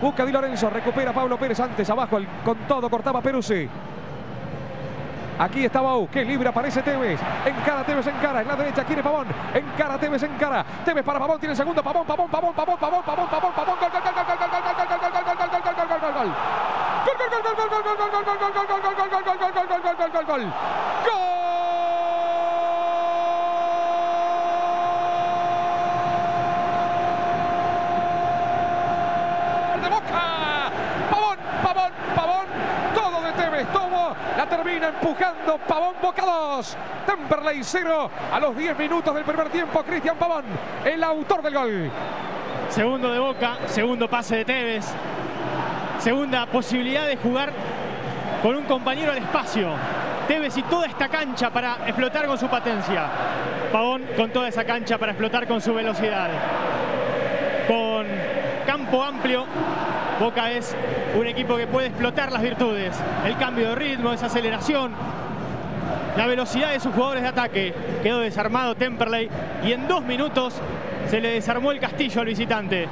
Busca Di Lorenzo, recupera Pablo Pérez antes, abajo, con todo, cortaba Peruzzi. Aquí está Bau, que libre aparece Tevez. Encara Tevez, encara, en la derecha quiere Pavón. Encara Tevez, encara. Tevez para Pavón, tiene el segundo. Pavón, Pavón, Pavón, Pavón, Pavón, Pavón, Pavón, Pavón. Gol, gol, gol, gol, gol, gol, gol, gol, gol, gol, gol, gol, gol, gol. ¡Gol! ¡De Boca! Pavón, Pavón, Pavón. Todo de Tevez, todo. La termina empujando Pavón. Boca 2, Temperley 0. A los 10 minutos del primer tiempo, Cristian Pavón, el autor del gol. Segundo de Boca, segundo pase de Tevez. Segunda posibilidad de jugar con un compañero al espacio. Tevez y toda esta cancha para explotar con su patencia. Pavón con toda esa cancha para explotar con su velocidad. Con campo amplio, Boca es un equipo que puede explotar las virtudes. El cambio de ritmo, esa aceleración, la velocidad de sus jugadores de ataque. Quedó desarmado Temperley y en 2 minutos se le desarmó el castillo al visitante.